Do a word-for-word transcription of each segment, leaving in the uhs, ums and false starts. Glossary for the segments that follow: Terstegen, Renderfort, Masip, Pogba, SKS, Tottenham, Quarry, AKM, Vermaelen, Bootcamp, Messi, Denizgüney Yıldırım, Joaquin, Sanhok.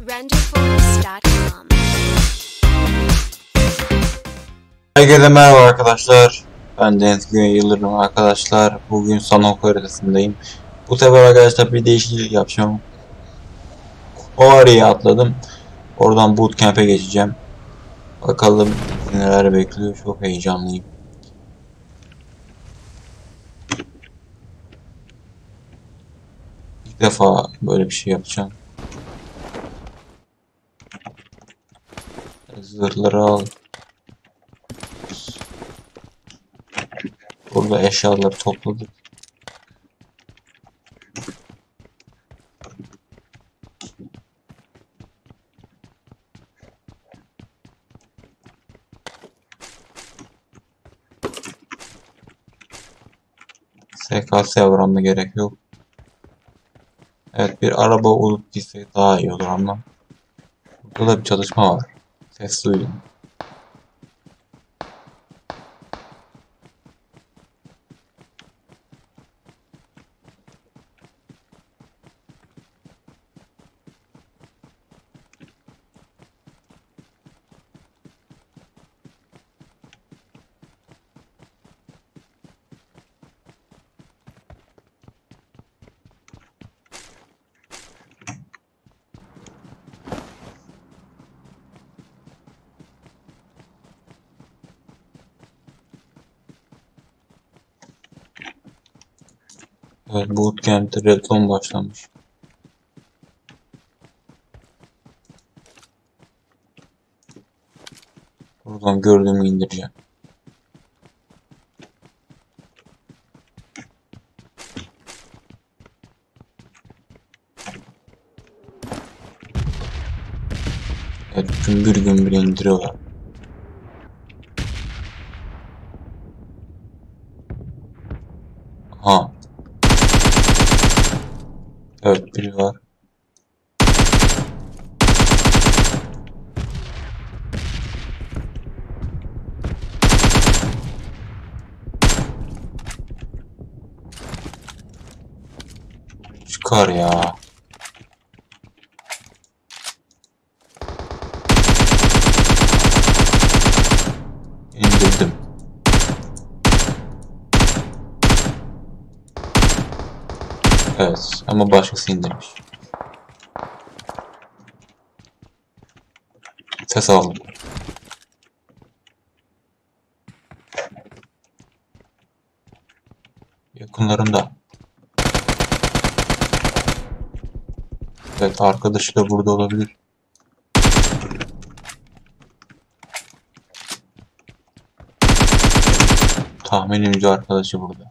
Renderfort nokta com. Herkese merhaba arkadaşlar. Ben Denizgüney Yıldırım arkadaşlar. Bugün Sanhok haritasındayım. Bu sefer arkadaşlar bir değişiklik yapacağım. Quarry'ye atladım. Oradan Bootcamp'e geçeceğim. Bakalım neler bekliyor. Çok heyecanlıyım. İlk defa böyle bir şey yapacağım. Zırhları al. Burada eşyaları topladık. S K S avramda gerek yok. Evet, bir araba olup gitse daha iyi olur ama. Burada da bir çalışma var. Ses duydum. Evet, Bootcamp'te redstone başlamış. Buradan gördüğümü indireceğim. Evet, gümbür gümbür indiriyorlar. Ha. Evet, biri var. Çıkar ya. İndirdim. Evet, ama başkası indirmiş. Ses aldım. Yakınlarında. Evet, arkadaşı da burada olabilir. Tahminimce arkadaşı burada.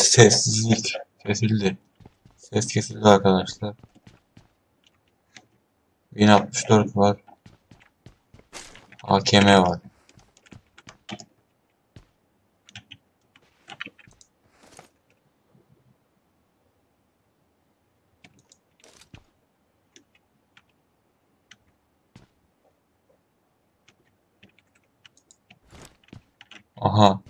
Sessizlik kesildi. Ses kesildi arkadaşlar. bin altmış dört var. A K M var. Aha.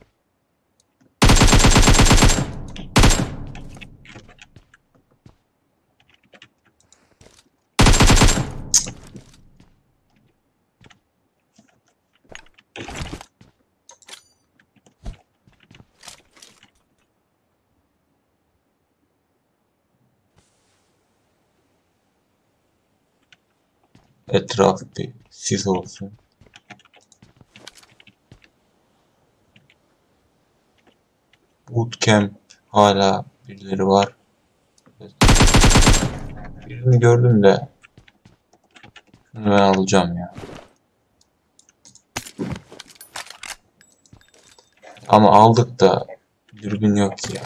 Etraf bir sis olsun. Bootcamp hala birileri var. Birini gördüm de Bunu ben alacağım ya. Ama aldık da dürbün yok ki ya.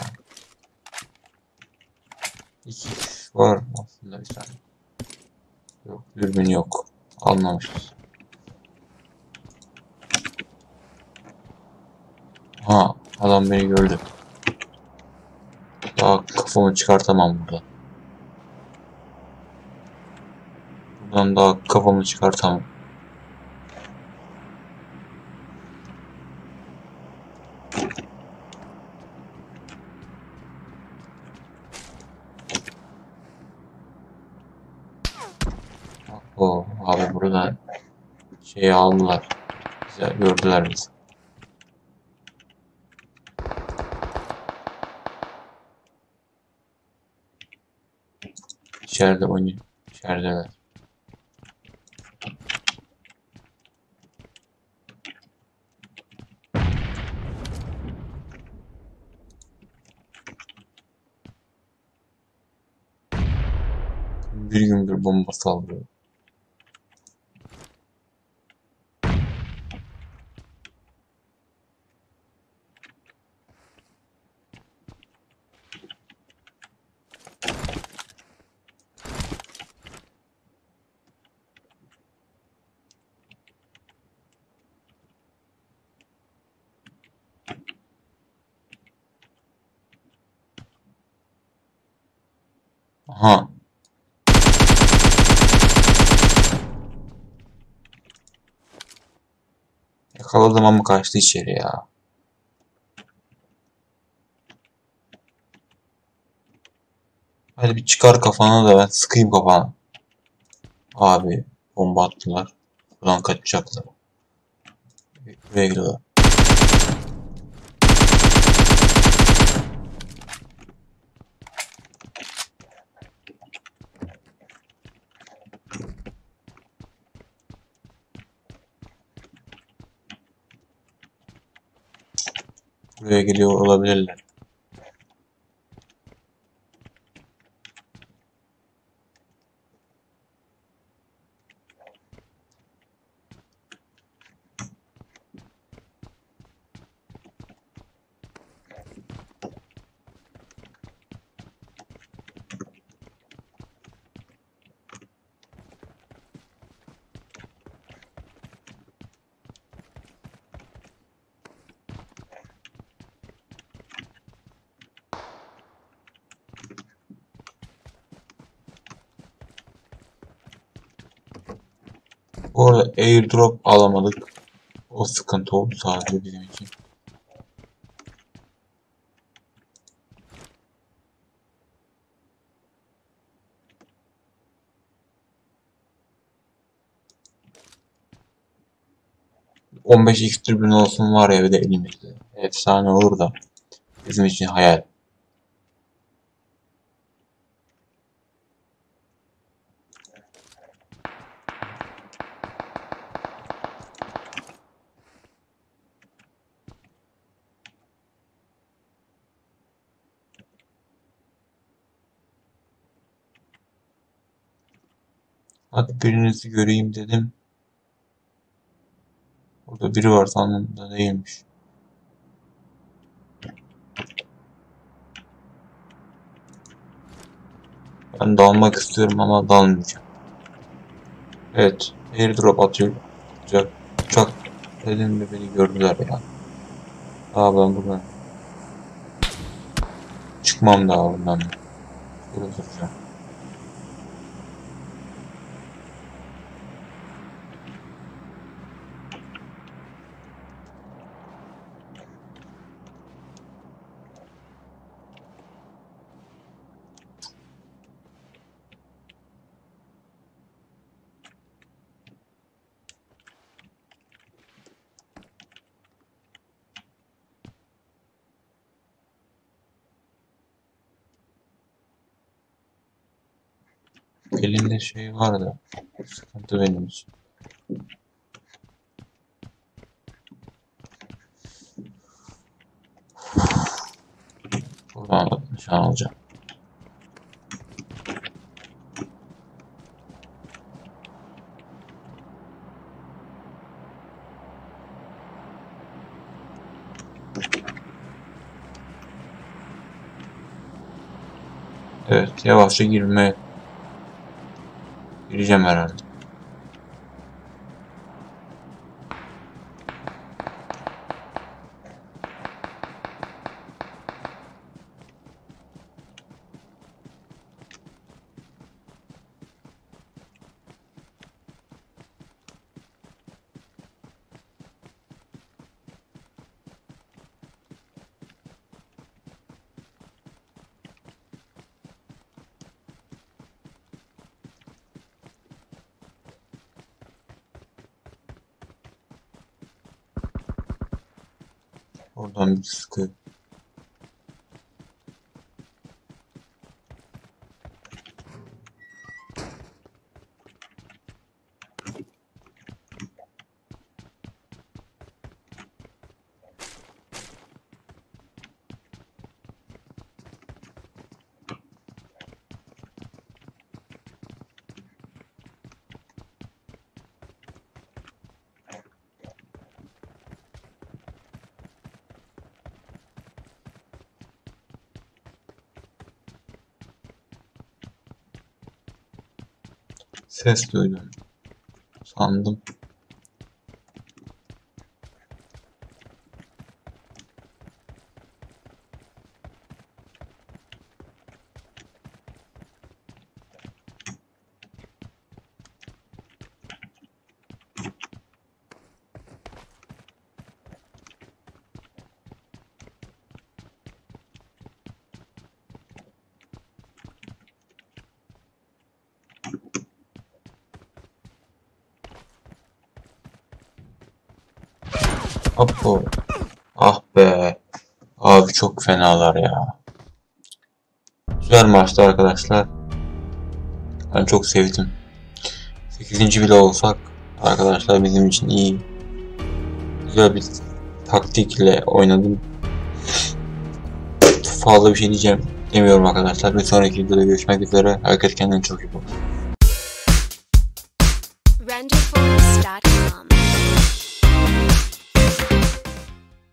iki x var aslında bir tane. Yok, dürbün yok. Almamışız. Ha, adam beni gördü. Daha kafamı çıkartamam burada. Buradan daha kafamı çıkartamam. Oo, abi burada şeyi aldılar. Bize, gördüler bizi. İçeride oynuyor. İçerideler. Bir gün bir bomba saldırıyor. Aha. Yakaladım ama kaçtı içeri ya. Hadi bir çıkar kafana da ben sıkayım kafana. Abi bomba attılar. Buradan kaçacaklar. Buraya gidiyorlar. Buraya geliyor olabilirler. Bu arada airdrop alamadık. O sıkıntı oldu sadece bizim için. on beş x tribün olsun var ya, bir de elimizde. Efsane olur da bizim için hayal. Hadi birinizi göreyim dedim. Orada biri var sandım da değilmiş. Ben dalmak istiyorum ama dalmayacağım. Evet, airdrop atıyor. Uçak, uçak dedim de beni gördüler ya. Aa, ben buradan çıkmam daha buradan. Burada duracağım. Elinde şey var da sıkıntı benim için. Buradan da nişan alacağım. Evet, yavaşça girmeye gireceğim herhalde. Oradan bir sıkı. Ses duydum sandım. Apo. Ah be. Abi çok fenalar ya. Güzel maçtı arkadaşlar. Ben çok sevdim. sekizinci bile olsak arkadaşlar bizim için iyi. Güzel bir taktikle oynadım. Fazla bir şey diyeceğim demiyorum arkadaşlar. Bir sonraki videoda görüşmek üzere. Herkes kendine çok iyi bakın.